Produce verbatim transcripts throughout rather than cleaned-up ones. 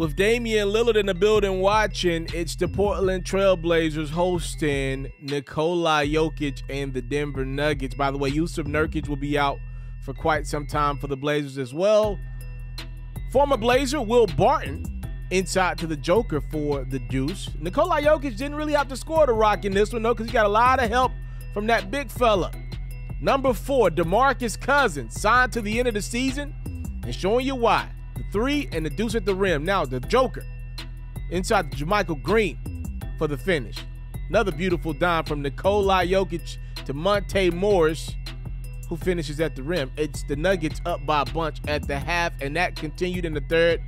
With Damian Lillard in the building watching, it's the Portland Trail Blazers hosting Nikola Jokic and the Denver Nuggets. By the way, Yusuf Nurkic will be out for quite some time for the Blazers as well. Former Blazer Will Barton inside to the Joker for the Deuce. Nikola Jokic didn't really have to score the rock in this one, though, because he got a lot of help from that big fella. Number four, DeMarcus Cousins, signed to the end of the season, and showing you why. The three and the deuce at the rim. Now the Joker inside to Jamychal Green for the finish. Another beautiful dime from Nikola Jokic to Monte Morris, who finishes at the rim. It's the Nuggets up by a bunch at the half, and that continued in the third.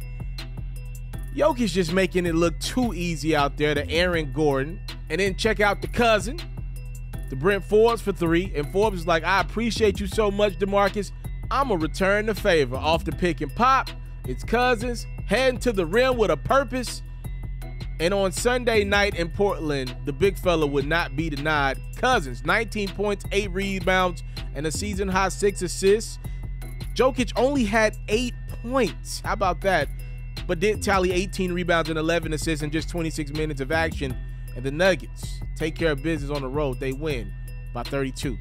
Jokic just making it look too easy out there to Aaron Gordon. And then check out the cousin, the Brent Forbes for three. And Forbes is like, I appreciate you so much, DeMarcus. I'm going to return the favor. Off the pick and pop, it's Cousins heading to the rim with a purpose. And on Sunday night in Portland, the big fella would not be denied. Cousins, nineteen points, eight rebounds, and a season-high six assists. Jokic only had eight points. How about that? But did tally eighteen rebounds and eleven assists in just twenty-six minutes of action. And the Nuggets take care of business on the road. They win by thirty-two.